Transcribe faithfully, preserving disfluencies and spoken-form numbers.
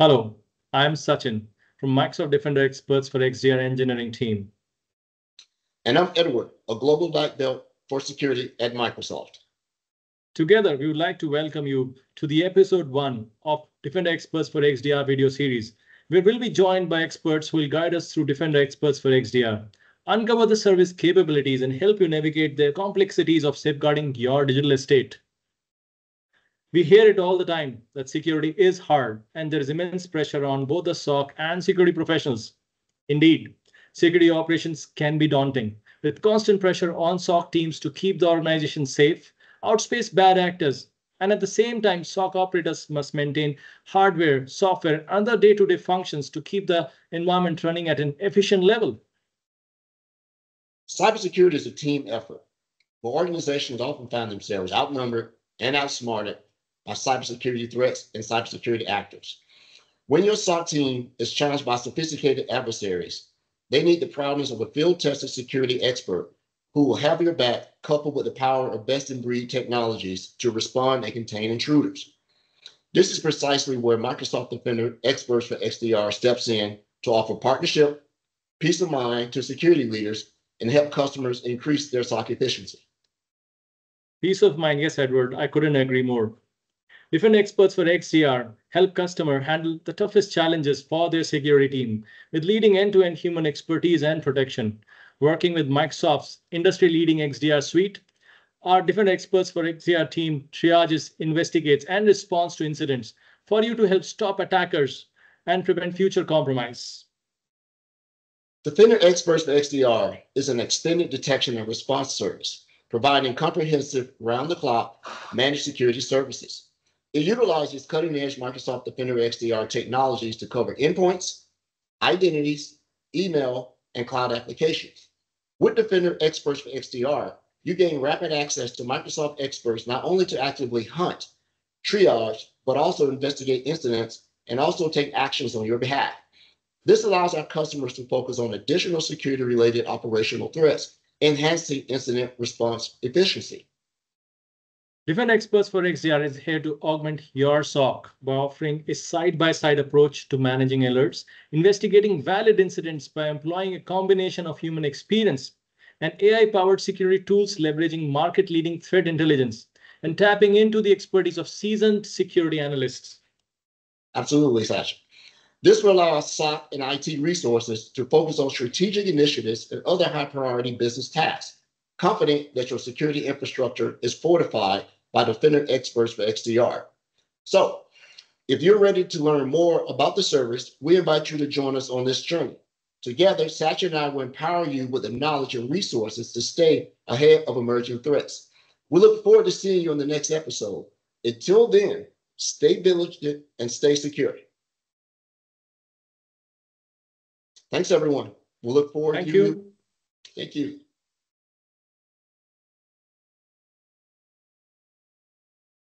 Hello, I'm Sachin from Microsoft Defender Experts for X D R Engineering Team. And I'm Edward, a global black belt for security at Microsoft. Together, we would like to welcome you to the episode one of Defender Experts for X D R video series, where we'll be joined by experts who will guide us through Defender Experts for X D R, uncover the service capabilities, and help you navigate the complexities of safeguarding your digital estate. We hear it all the time that security is hard and there is immense pressure on both the S O C and security professionals. Indeed, security operations can be daunting, with constant pressure on S O C teams to keep the organization safe, outspace bad actors, and at the same time, S O C operators must maintain hardware, software, and other day-to-day functions to keep the environment running at an efficient level. Cybersecurity is a team effort, but organizations often find themselves outnumbered and outsmarted by cybersecurity threats and cybersecurity actors. When your S O C team is challenged by sophisticated adversaries, they need the prowess of a field-tested security expert who will have your back, coupled with the power of best-in-breed technologies to respond and contain intruders. This is precisely where Microsoft Defender Experts for X D R steps in to offer partnership, peace of mind to security leaders, and help customers increase their S O C efficiency. Peace of mind, yes, Edward, I couldn't agree more. Defender Experts for X D R help customers handle the toughest challenges for their security team with leading end-to-end human expertise and protection. Working with Microsoft's industry-leading X D R suite, our Defender Experts for X D R team triages, investigates, and responds to incidents for you to help stop attackers and prevent future compromise. Defender Experts for X D R is an extended detection and response service, providing comprehensive, round-the-clock managed security services. It utilizes cutting-edge Microsoft Defender X D R technologies to cover endpoints, identities, email, and cloud applications. With Defender Experts for X D R, you gain rapid access to Microsoft experts not only to actively hunt, triage, but also investigate incidents and also take actions on your behalf. This allows our customers to focus on additional security-related operational threats, enhancing incident response efficiency. Defender Experts for X D R is here to augment your S O C by offering a side-by-side approach to managing alerts, investigating valid incidents by employing a combination of human experience and A I-powered security tools, leveraging market-leading threat intelligence, and tapping into the expertise of seasoned security analysts. Absolutely, Sachin. This will allow S O C and I T resources to focus on strategic initiatives and other high-priority business tasks, confident that your security infrastructure is fortified by Defender Experts for X D R. So, if you're ready to learn more about the service, we invite you to join us on this journey. Together, Sachin and I will empower you with the knowledge and resources to stay ahead of emerging threats. We look forward to seeing you on the next episode. Until then, stay vigilant and stay secure. Thanks, everyone. We'll look forward Thank to you. you. Thank you.